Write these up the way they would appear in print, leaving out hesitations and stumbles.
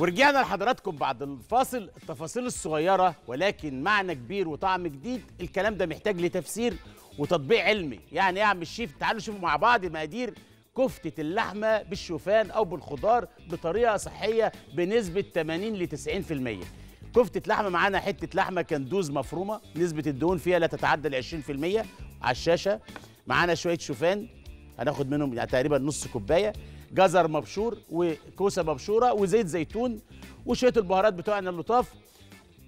ورجعنا لحضراتكم بعد الفاصل. التفاصيل الصغيرة ولكن معنى كبير وطعم جديد، الكلام ده محتاج لتفسير وتطبيق علمي. يعني يا عم الشيف تعالوا شوفوا مع بعض مقادير كفتة اللحمة بالشوفان أو بالخضار بطريقة صحية بنسبة 80 ل 90%. كفتة لحمة معانا حتة لحمة كندوز مفرومة نسبة الدهون فيها لا تتعدى ال 20% على الشاشة. معانا شوية شوفان هناخد منهم تقريبا نص كوباية، جزر مبشور وكوسة مبشورة وزيت زيتون وشوية البهارات بتوعنا اللطاف.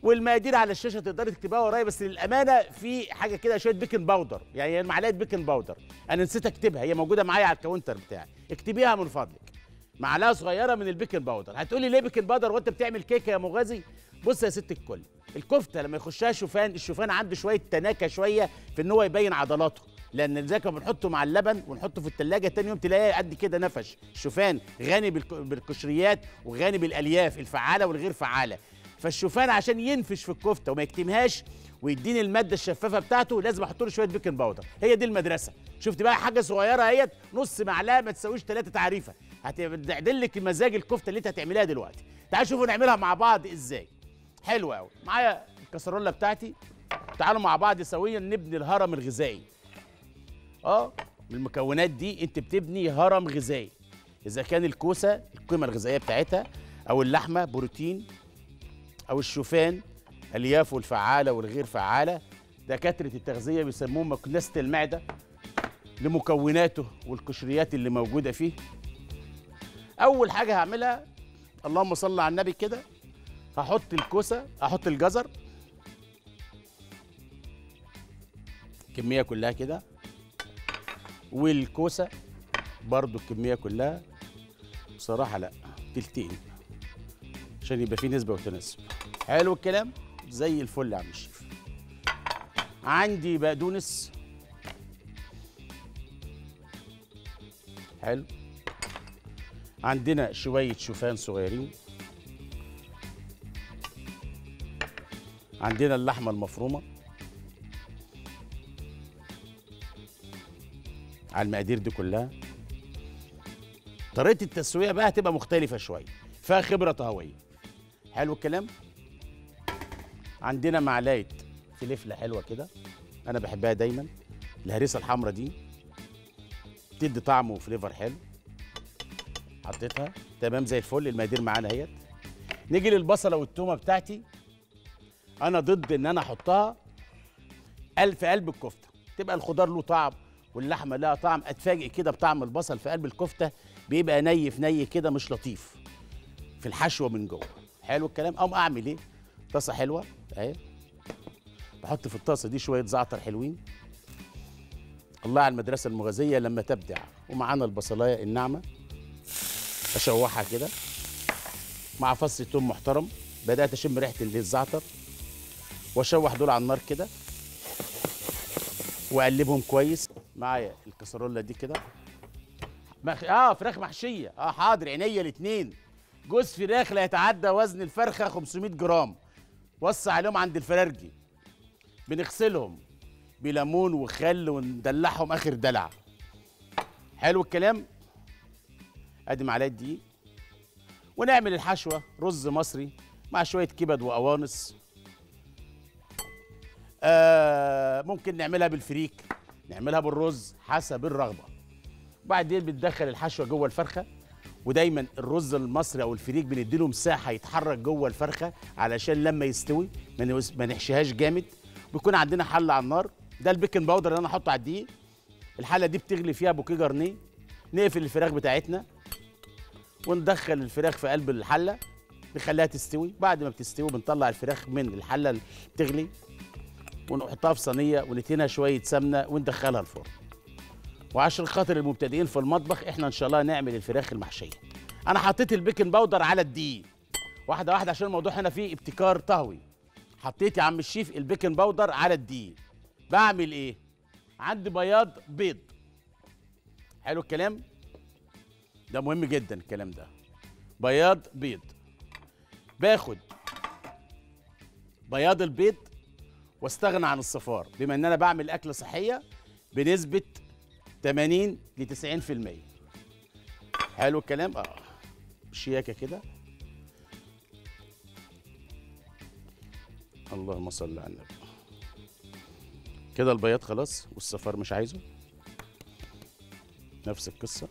والمقادير على الشاشة تقدري تكتبها ورايا، بس للأمانة في حاجة كده شوية بيكنج باودر، يعني معلقة بيكنج باودر أنا نسيت أكتبها، هي موجودة معايا على الكاونتر بتاعي، اكتبيها من فضلك. معلقة صغيرة من البيكنج باودر. هتقولي ليه بيكنج باودر وأنت بتعمل كيكة يا مغازي؟ بص يا ست الكل، الكفتة لما يخشها شوفان، الشوفان عنده شوية تناكة شوية في إن هو يبين عضلاته، لأن زي ما بنحطه مع اللبن ونحطه في التلاجة تاني يوم تلاقيه قد كده نفش. الشوفان غني بالقشريات وغني بالألياف الفعالة والغير فعالة، فالشوفان عشان ينفش في الكفته وما يكتمهاش ويديني الماده الشفافه بتاعته لازم احط له شويه بيكنج باودر. هي دي المدرسه. شفت بقى حاجه صغيره اهيت، نص معلقه ما تساويش 3 تعريفه، هتعدل لك مزاج الكفته اللي انت هتعملها دلوقتي. تعالوا شوفوا نعملها مع بعض ازاي. حلوه قوي. معايا الكسروله بتاعتي، تعالوا مع بعض سويا نبني الهرم الغذائي. بالمكونات دي انت بتبني هرم غذائي. اذا كان الكوسه القيمه الغذائيه بتاعتها او اللحمه بروتين، أو الشوفان أليافه الفعالة والغير فعالة، دكاترة التغذية بيسموه مكنسة المعدة لمكوناته والقشريات اللي موجودة فيه. أول حاجة هعملها اللهم صل على النبي كده، هحط الكوسة، هحط الجزر الكمية كلها كده، والكوسة برضو الكمية كلها بصراحة، لأ تلتين عشان يبقى فيه نسبة وتناسب. حلو الكلام زي الفل يا عم الشيف. عندي بقدونس حلو، عندنا شوية شوفان صغيرين، عندنا اللحمة المفرومة على المقادير دي كلها. طريقة التسوية بقى هتبقى مختلفة شوية، فيها خبرة طهوية. حلو الكلام. عندنا معلقه فلفله حلوه كده، انا بحبها دايما الهريسه الحمراء دي بتدي طعم وفليفر حلو، حطيتها تمام زي الفل. المقادير معانا اهيت. نيجي للبصله والتومه بتاعتي، انا ضد ان انا احطها في قلب الكفته، تبقى الخضار له طعم واللحمه لها طعم، اتفاجئ كده بطعم البصل في قلب الكفته، بيبقى ني في ني كده مش لطيف في الحشوه من جوه. حلو الكلام. اقوم اعمل ايه؟ طاسه حلوه اهي، بحط في الطاسه دي شويه زعتر حلوين. الله على المدرسه المغازيه لما تبدع. ومعانا البصلايه الناعمه اشوحها كده مع فص ثوم محترم، بدات اشم ريحه الزعتر واشوح دول على النار كده واقلبهم كويس. معايا الكسروله دي كده، فراخ محشيه، حاضر عينيا الاثنين. جوز فراخ لا يتعدى وزن الفرخه 500 جرام، وصى عليهم عند الفرارجي. بنغسلهم بليمون وخل وندلعهم اخر دلع. حلو الكلام. ادي معلقه دقيق. ونعمل الحشوه رز مصري مع شويه كبد وقوانص. ممكن نعملها بالفريك، نعملها بالرز حسب الرغبه. وبعدين بتدخل الحشوه جوه الفرخه، ودايما الرز المصري او الفريك بنديله مساحه يتحرك جوه الفرخه علشان لما يستوي ما نحشيهاش جامد. بيكون عندنا حله على النار، ده البيكنج باودر اللي انا حاطه على الدقيق. الحله دي بتغلي فيها بوكيه جرنيه. نقفل الفراخ بتاعتنا وندخل الفراخ في قلب الحله، نخليها تستوي. بعد ما بتستوي بنطلع الفراخ من الحله اللي بتغلي ونحطها في صينيه وندهنها شويه سمنه وندخلها الفرن. وعشان خاطر المبتدئين في المطبخ احنا ان شاء الله هنعمل الفراخ المحشيه. انا حطيت البيكنج باودر على الدقيق واحده واحده عشان الموضوع هنا فيه ابتكار طهوي. حطيت يا عم الشيف البيكنج باودر على الدقيق. بعمل ايه؟ عندي بيض. حلو الكلام ده، مهم جدا الكلام ده. بيض باخد بياض البيض واستغنى عن الصفار، بما ان انا بعمل اكله صحيه بنسبه 80 ل 90%. حلو الكلام. بالشياكه كده اللهم صل على النبي. كده البياض خلاص والصفار مش عايزه، نفس القصه.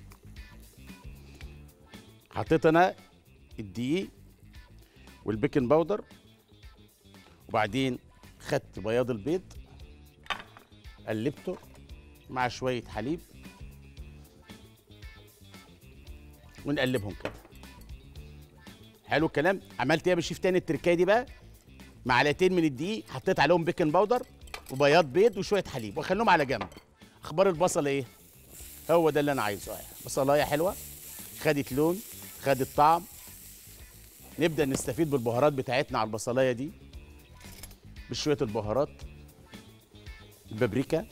حطيت انا الدقيق والبيكنج باودر، وبعدين خدت بياض البيض قلبته مع شويه حليب ونقلبهم كده. حلو الكلام. عملت ايه يا شيف تاني التركايه دي بقى؟ معلقتين من الدقيق حطيت عليهم بيكنج باودر وبياض بيض وشويه حليب واخليهم على جنب. اخبار البصل ايه؟ هو ده اللي انا عايزه يعني. بصلايه حلوه خدت لون خدت طعم. نبدا نستفيد بالبهارات بتاعتنا على البصلايه دي، بشويه البهارات البابريكا،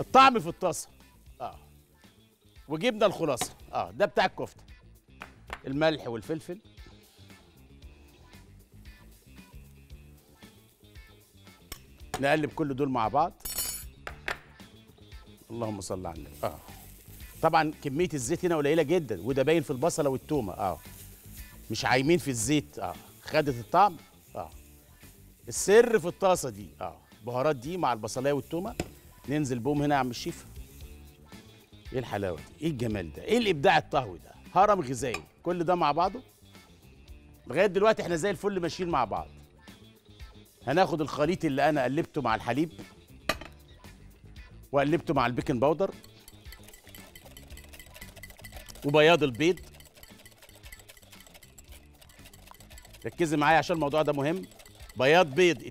الطعم في الطاسه. وجبنا الخلاصه. ده بتاع الكفته، الملح والفلفل. نقلب كل دول مع بعض. اللهم صل على النبي. طبعا كميه الزيت هنا قليله جدا، وده باين في البصله والتومه. مش عايمين في الزيت. خدت الطعم. السر في الطاسه دي. البهارات دي مع البصلايه والتومه ننزل بهم هنا يا عم الشيف. ايه الحلاوه دي؟ ايه الجمال ده؟ ايه الابداع الطهوي ده؟ هرم غذائي كل ده مع بعضه. لغايه دلوقتي احنا زي الفل ماشيين مع بعض. هناخد الخليط اللي انا قلبته مع الحليب وقلبته مع البيكنج باودر وبياض البيض. ركزي معايا عشان الموضوع ده مهم. بياض بيض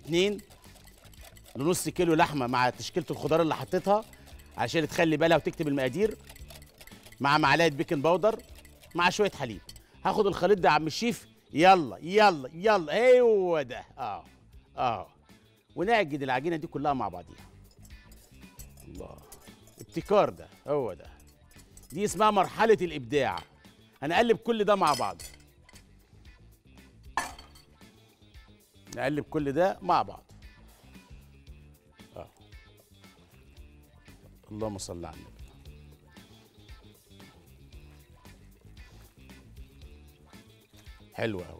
2.5 كيلو لحمه مع تشكيله الخضار اللي حطيتها عشان تخلي بالها وتكتب المقادير، مع معلقه بيكنج باودر مع شويه حليب. هاخد الخليط ده يا عم الشيف. يلا يلا يلا ايوه ده. ونعجد العجينه دي كلها مع بعضيها. الله، ابتكار ده، هو ده. دي اسمها مرحله الابداع. هنقلب كل ده مع بعض. نقلب كل ده مع بعض. اللهم صل على النبي. حلوه قوي.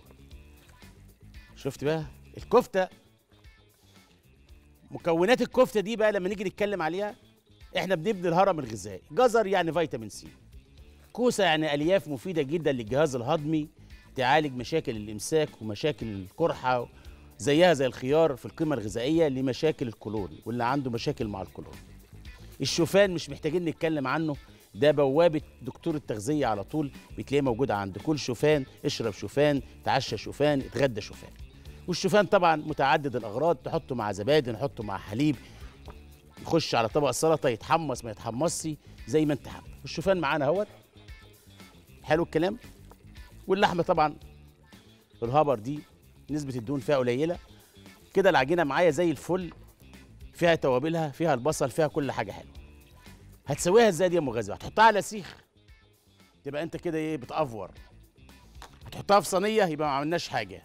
شفت بقى الكفته، مكونات الكفته دي بقى لما نيجي نتكلم عليها احنا بنبني الهرم الغذائي. جزر يعني فيتامين سي، كوسه يعني الياف مفيده جدا للجهاز الهضمي، تعالج مشاكل الامساك ومشاكل القرحه، زيها زي الخيار في القيمه الغذائيه لمشاكل القولون واللي عنده مشاكل مع القولون. الشوفان مش محتاجين نتكلم عنه، ده بوابه دكتور التغذيه على طول بتلاقيه موجود عند كل شوفان. اشرب شوفان، تعشى شوفان، اتغدى شوفان. والشوفان طبعا متعدد الاغراض، تحطه مع زبادي، نحطه مع حليب، يخش على طبق السلطه، يتحمص ما يتحمصش زي ما انت حابب. والشوفان معانا اهوت. حلو الكلام. واللحمه طبعا الهبر دي نسبه الدهون فيها قليله. كده العجينه معايا زي الفل، فيها توابلها، فيها البصل، فيها كل حاجه حلوه. هتسويها ازاي دي يا ام غازي؟ هتحطها على سيخ يبقى انت كده ايه بتأفور، هتحطها في صينيه يبقى ما عملناش حاجه.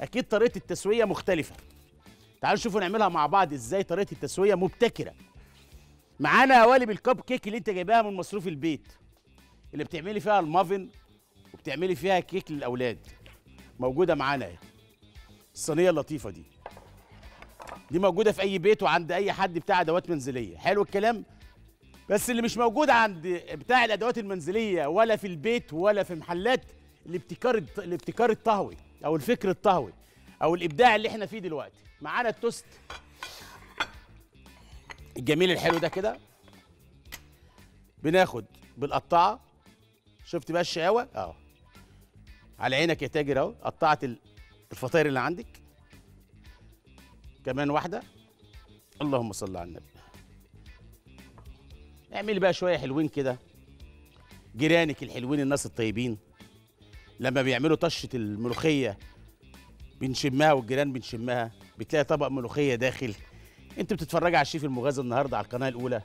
اكيد طريقه التسويه مختلفه. تعالوا نشوفوا نعملها مع بعض ازاي طريقه التسويه مبتكره. معانا قوالب الكب كيك اللي انت جايباها من مصروف البيت، اللي بتعملي فيها المافن وبتعملي فيها كيك للاولاد، موجوده معانا اهي. الصينيه اللطيفه دي موجوده في اي بيت وعند اي حد بتاع ادوات منزليه. حلو الكلام. بس اللي مش موجود عند بتاع الادوات المنزليه ولا في البيت ولا في محلات، الابتكار الطهوي او الفكر الطهوي او الابداع اللي احنا فيه دلوقتي. معانا التوست الجميل الحلو ده. كده بناخد بالقطاعه. شفت بقى الشقاوه؟ على عينك يا تاجر اهو. قطعت الفطاير اللي عندك، كمان واحده. اللهم صل على النبي. اعملي بقى شويه حلوين كده، جيرانك الحلوين الناس الطيبين لما بيعملوا طشه الملوخيه بنشمها والجيران بنشمها، بتلاقي طبق ملوخيه داخل. انت بتتفرجي على الشيف المغازي النهارده على القناه الاولى،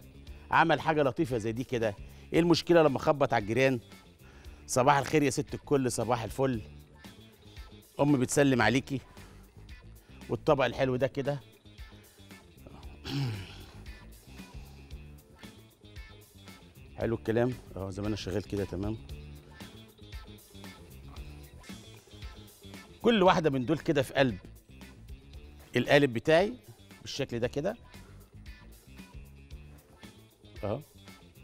عمل حاجه لطيفه زي دي كده. ايه المشكله لما اخبط على الجيران؟ صباح الخير يا ست الكل، صباح الفل، امي بتسلم عليكي. والطبق الحلو ده كده حلو الكلام. زي ما انا شغال كده تمام. كل واحده من دول كده في قلب القالب بتاعي بالشكل ده كده اهو.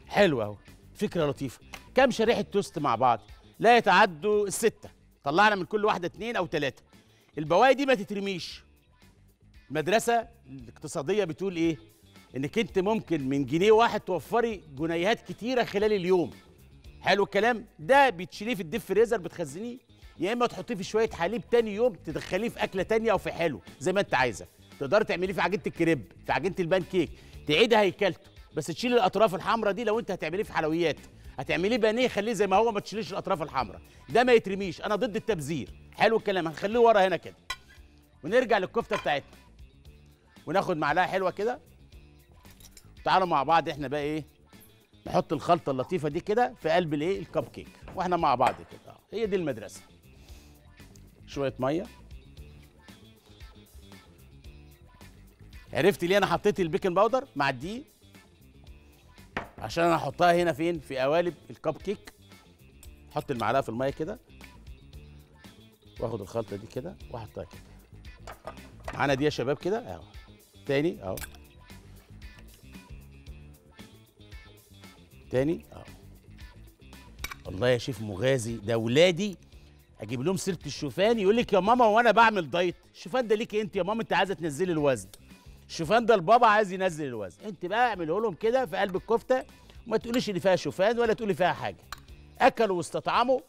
حلو اهو، فكره لطيفه. كام شريحه توست مع بعض؟ لا يتعدوا السته. طلعنا من كل واحده 2 أو 3. البواقي دي ما تترميش. المدرسه الاقتصاديه بتقول ايه؟ انك انت ممكن من جنيه واحد توفري جنيهات كتيره خلال اليوم. حلو الكلام ده. بتشيليه في الديب فريزر بتخزنيه، يا اما تحطيه في شويه حليب تاني يوم تدخليه في اكله تانيه او في حلو زي ما انت عايزه. تقدر تعمليه في عجينه الكريب، في عجينه البان كيك، تعيد هيكلته بس تشيل الاطراف الحمراء دي. لو انت هتعمليه في حلويات هتعمليه بانيه خليه زي ما هو، ما تشيليش الاطراف الحمراء. ده ما يترميش، انا ضد التبذير. حلو الكلام. هنخليه ورا هنا كده ونرجع للكفته بتاعتنا وناخد معلقه حلوه كده. تعالوا مع بعض احنا بقى ايه نحط الخلطه اللطيفه دي كده في قلب الايه الكب كيك واحنا مع بعض كده. هي دي المدرسه. شويه ميه. عرفت ليه انا حطيت البيكنج باودر مع الدقيق؟ عشان انا هحطها هنا فين؟ في قوالب الكب كيك. احط المعلقه في الميه كده واخد الخلطه دي كده واحطها كده معانا دي يا شباب كده اهو. تاني اهو. تاني اهو. الله يا شيف مغازي، ده ولادي اجيب لهم سيره الشوفان يقول لك يا ماما وانا بعمل دايت. الشوفان ده ليكي انت يا ماما، انت عايزه تنزلي الوزن. الشوفان ده البابا عايز ينزل الوزن. انت بقى اعمله لهم كده في قلب الكفته وما تقوليش ان فيها شوفان ولا تقولي فيها حاجه. اكلوا واستطعموا،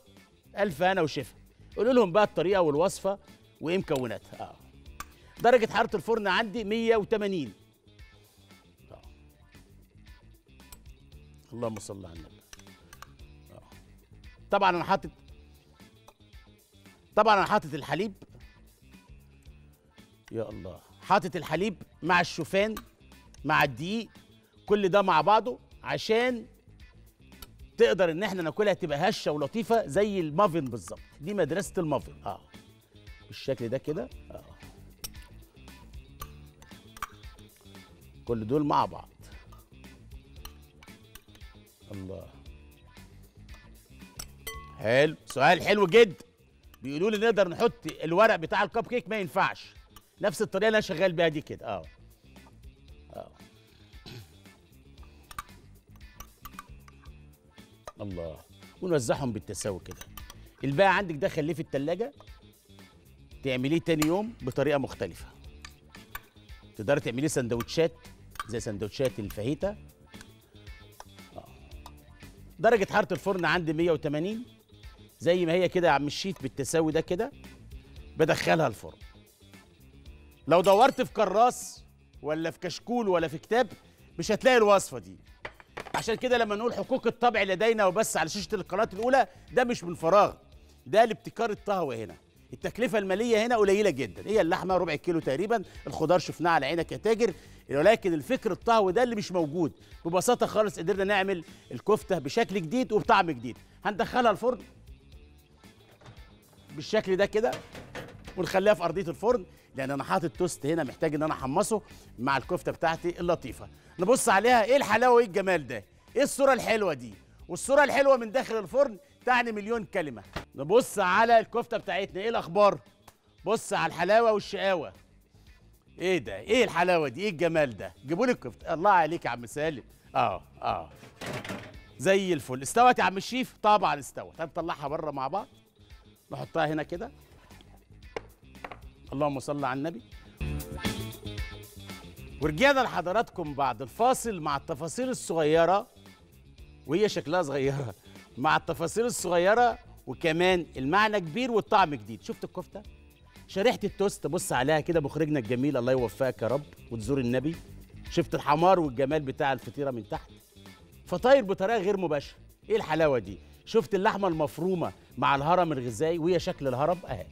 الف هنا وشفا. قولوا لهم بقى الطريقه والوصفه وايه مكوناتها. درجه حراره الفرن عندي 180. اللهم صل على النبي. طبعا انا حاطط الحليب. يا الله، حاطط الحليب مع الشوفان مع الدقيق كل ده مع بعضه عشان تقدر ان احنا ناكلها تبقى هشه ولطيفه زي المافن بالظبط. دي مدرسه المافن بالشكل ده كده كل دول مع بعض. الله حلو. سؤال حلو جدا. بيقولوا لي نقدر نحط الورق بتاع الكب كيك؟ ما ينفعش. نفس الطريقه اللي انا شغال بيها دي كده الله. ونوزعهم بالتساوي كده. الباقي عندك ده خليه في التلاجة تعمليه تاني يوم بطريقه مختلفه. تقدر تعمليه سندوتشات زي سندوتشات الفاهيتا. درجه حراره الفرن عندي 180 زي ما هي كده يا عم الشيف بالتساوي ده كده. بدخلها الفرن. لو دورت في كراس ولا في كشكول ولا في كتاب مش هتلاقي الوصفه دي. عشان كده لما نقول حقوق الطبع لدينا وبس على شاشه القناه الاولى، ده مش من فراغ، ده لابتكار الطهوه. هنا التكلفه الماليه هنا قليله جدا. هي اللحمه ربع كيلو تقريبا، الخضار شفناه على عينك يا تاجر، ولكن الفكر الطهوي ده اللي مش موجود. ببساطه خالص قدرنا نعمل الكفته بشكل جديد وبطعم جديد. هندخلها الفرن بالشكل ده كده ونخليها في ارضيه الفرن لان انا حاطط توست هنا محتاج ان انا احمصه مع الكفته بتاعتي اللطيفه. نبص عليها. ايه الحلاوه وايه الجمال ده؟ ايه الصوره الحلوه دي؟ والصوره الحلوه من داخل الفرن تعني مليون كلمه. نبص على الكفته بتاعتنا. ايه الاخبار؟ بص على الحلاوه والشقاوه. ايه ده؟ ايه الحلاوه دي؟ ايه الجمال ده؟ جيبوا لي الكفته. الله عليك يا عم سالم. زي الفل. استوت يا عم الشيف؟ طبعا استوت. هنطلعها بره مع بعض نحطها هنا كده. اللهم صل على النبي. ورجعنا لحضراتكم بعد الفاصل مع التفاصيل الصغيرة، وهي شكلها صغيرة، مع التفاصيل الصغيرة وكمان المعنى كبير والطعم جديد. شفت الكفتة؟ شريحة التوست بص عليها كده مخرجنا الجميل الله يوفقك يا رب وتزور النبي. شفت الحمار والجمال بتاع الفطيرة من تحت؟ فطاير بطريقة غير مباشرة. ايه الحلاوة دي؟ شفت اللحمة المفرومة مع الهرم الغذائي وهي شكل الهرم اهي.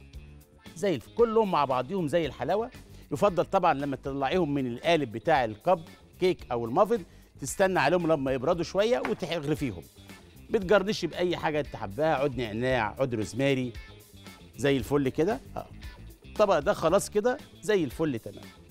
زي كلهم مع بعضهم زي الحلاوه. يفضل طبعا لما تطلعيهم من القالب بتاع الكب كيك او المافن تستنى عليهم لما يبردوا شويه وتغرفيهم. بتجرنشي باي حاجه انت حباها، عود نعناع، عود روزماري، زي الفل كده. الطبق ده خلاص كده زي الفل تمام.